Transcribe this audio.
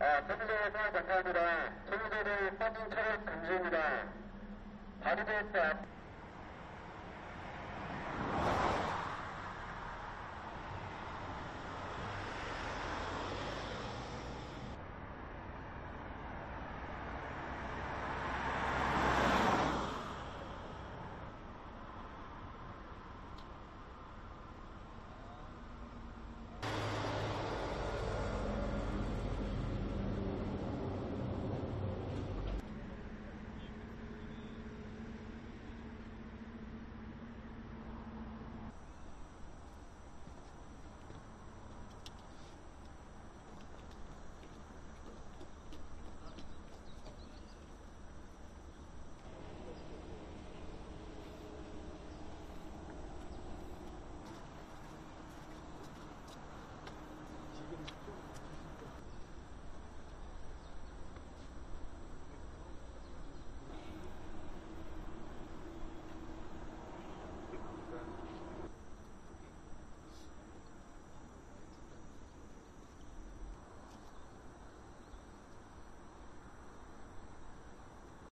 법률에서 관찰하라. 청소를 빠진 차량 금지입니다. 발의될 때 앞